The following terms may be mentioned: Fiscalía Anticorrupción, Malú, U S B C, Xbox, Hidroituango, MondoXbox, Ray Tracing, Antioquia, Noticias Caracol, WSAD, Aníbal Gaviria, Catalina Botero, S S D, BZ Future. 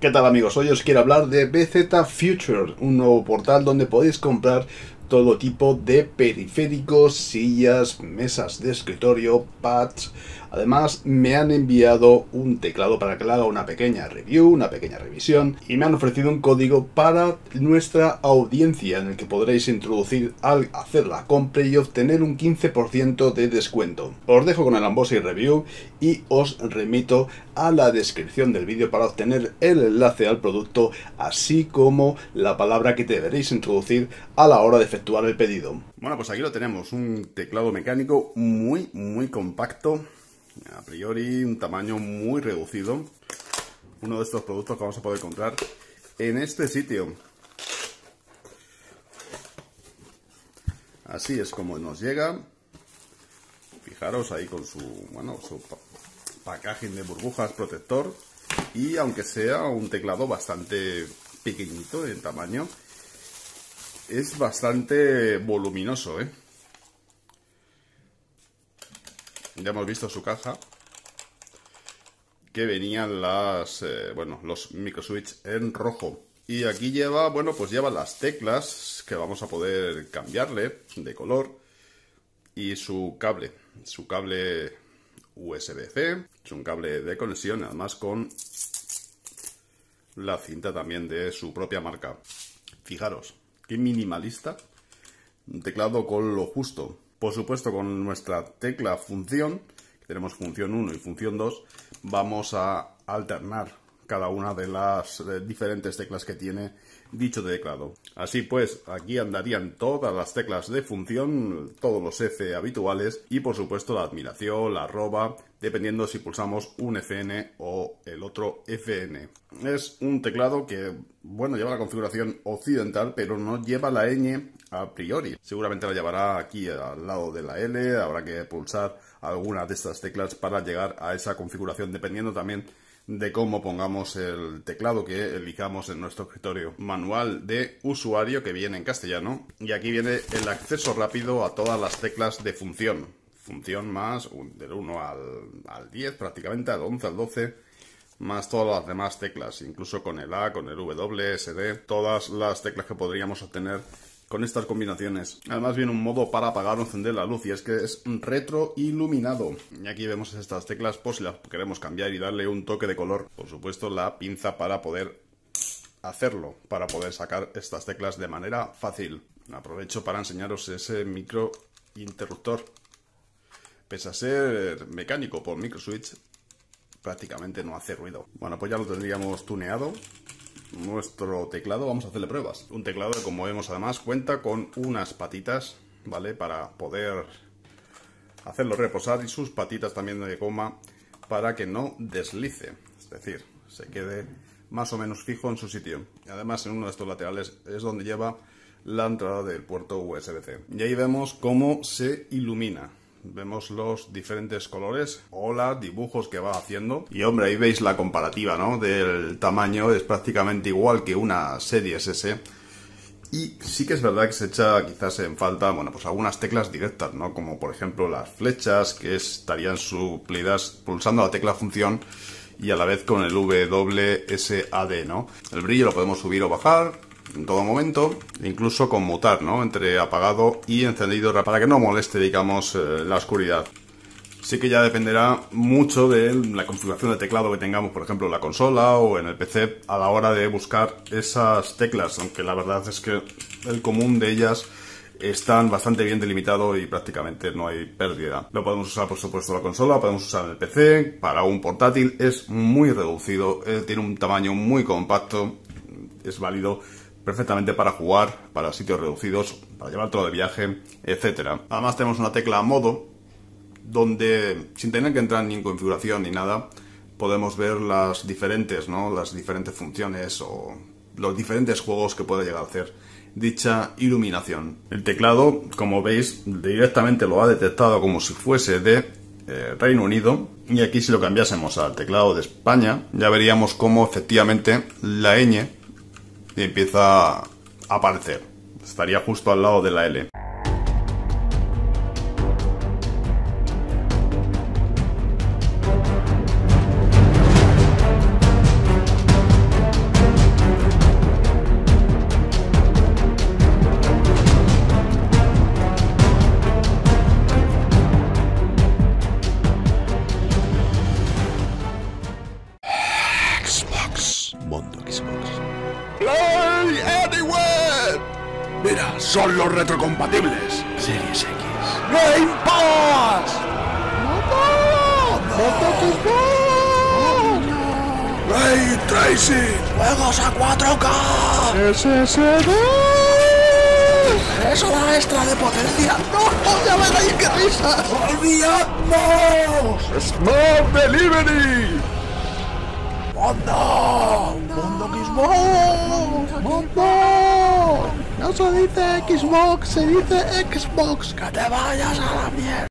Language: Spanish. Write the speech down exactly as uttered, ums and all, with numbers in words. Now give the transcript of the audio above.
¿Qué tal amigos? Hoy os quiero hablar de B Z Future, un nuevo portal donde podéis comprar todo tipo de periféricos, sillas, mesas de escritorio, pads. Además me han enviado un teclado para que le haga una pequeña review, una pequeña revisión, y me han ofrecido un código para nuestra audiencia en el que podréis introducir al hacer la compra y obtener un quince por ciento de descuento. Os dejo con el unboxing y review y os remito a la descripción del vídeo para obtener el enlace al producto, así como la palabra que deberéis introducir a la hora de efectuar Efectuar el pedido. Bueno, pues aquí lo tenemos, un teclado mecánico muy muy compacto, a priori un tamaño muy reducido, uno de estos productos que vamos a poder comprar en este sitio. Así es como nos llega, fijaros ahí con su, bueno, su packaging de burbujas, protector, y aunque sea un teclado bastante pequeñito en tamaño, es bastante voluminoso, ¿eh? Ya hemos visto su caja, que venían las, eh, bueno, los micro switch en rojo. Y aquí lleva, bueno, pues lleva las teclas que vamos a poder cambiarle de color. Y su cable, su cable U S B C. Es un cable de conexión, además con la cinta también de su propia marca. Fijaros. Qué minimalista, un teclado con lo justo. Por supuesto, con nuestra tecla función, que tenemos función uno y función dos, vamos a alternar cada una de las diferentes teclas que tiene dicho teclado. Así pues, aquí andarían todas las teclas de función, todos los F habituales y por supuesto la admiración, la arroba, dependiendo si pulsamos un F N o el otro F N. Es un teclado que, bueno, lleva la configuración occidental, pero no lleva la ñ a priori. Seguramente la llevará aquí al lado de la L, habrá que pulsar alguna de estas teclas para llegar a esa configuración, dependiendo también de cómo pongamos el teclado que elijamos en nuestro escritorio. Manual de usuario que viene en castellano, y aquí viene el acceso rápido a todas las teclas de función. Función más un, del uno al, al diez, prácticamente al once, al doce, más todas las demás teclas, incluso con el A, con el W, S D, todas las teclas que podríamos obtener con estas combinaciones. Además viene un modo para apagar o encender la luz, y es que es retroiluminado. Y aquí vemos estas teclas por si las queremos cambiar y darle un toque de color. Por supuesto la pinza para poder hacerlo, para poder sacar estas teclas de manera fácil. Aprovecho para enseñaros ese micro interruptor. Pese a ser mecánico por micro switch, prácticamente no hace ruido. Bueno, pues ya lo tendríamos tuneado. Nuestro teclado, vamos a hacerle pruebas. Un teclado que, como vemos, además cuenta con unas patitas, ¿vale? Para poder hacerlo reposar, y sus patitas también de goma para que no deslice, es decir, se quede más o menos fijo en su sitio. Y además en uno de estos laterales es donde lleva la entrada del puerto U S B C. Y ahí vemos cómo se ilumina. Vemos los diferentes colores o los dibujos que va haciendo. Y hombre, ahí veis la comparativa, ¿no? Del tamaño, es prácticamente igual que una Series S. Y sí que es verdad que se echa quizás en falta, bueno, pues algunas teclas directas, ¿no? Como por ejemplo las flechas, que estarían suplidas pulsando la tecla función y a la vez con el W S A D, ¿no? El brillo lo podemos subir o bajar en todo momento, incluso conmutar, ¿no? Entre apagado y encendido, para que no moleste, digamos, eh, la oscuridad. Sí que ya dependerá mucho de la configuración de teclado que tengamos, por ejemplo, en la consola o en el P C, a la hora de buscar esas teclas, aunque la verdad es que el común de ellas están bastante bien delimitados y prácticamente no hay pérdida. Lo podemos usar, por supuesto, la consola, lo podemos usar en el P C, para un portátil es muy reducido, eh, tiene un tamaño muy compacto, es válido perfectamente para jugar, para sitios reducidos, para llevar todo de viaje, etcétera. Además tenemos una tecla modo, donde sin tener que entrar ni en configuración ni nada, podemos ver las diferentes, ¿no? Las diferentes funciones o los diferentes juegos que puede llegar a hacer dicha iluminación. El teclado, como veis, directamente lo ha detectado como si fuese de eh, Reino Unido, y aquí si lo cambiásemos al teclado de España, ya veríamos cómo efectivamente la ñ y empieza a aparecer. Estaría justo al lado de la L. Mira, son los retrocompatibles. Series X. ¡Game Pass! ¡Moto! ¡Moto! ¡Ray Tracing! ¡Juegos a cuatro K! ¡S S D! ¡Es hora extra de potencia! ¡No! ¡No! ¡Ya me dais que risas! ¡Olvidadnos! ¡Smart Delivery! ¡Mondo! ¡Mondo Xbox! ¡Mondo! No se dice Xbox, se dice Xbox. ¡Que te vayas a la mierda!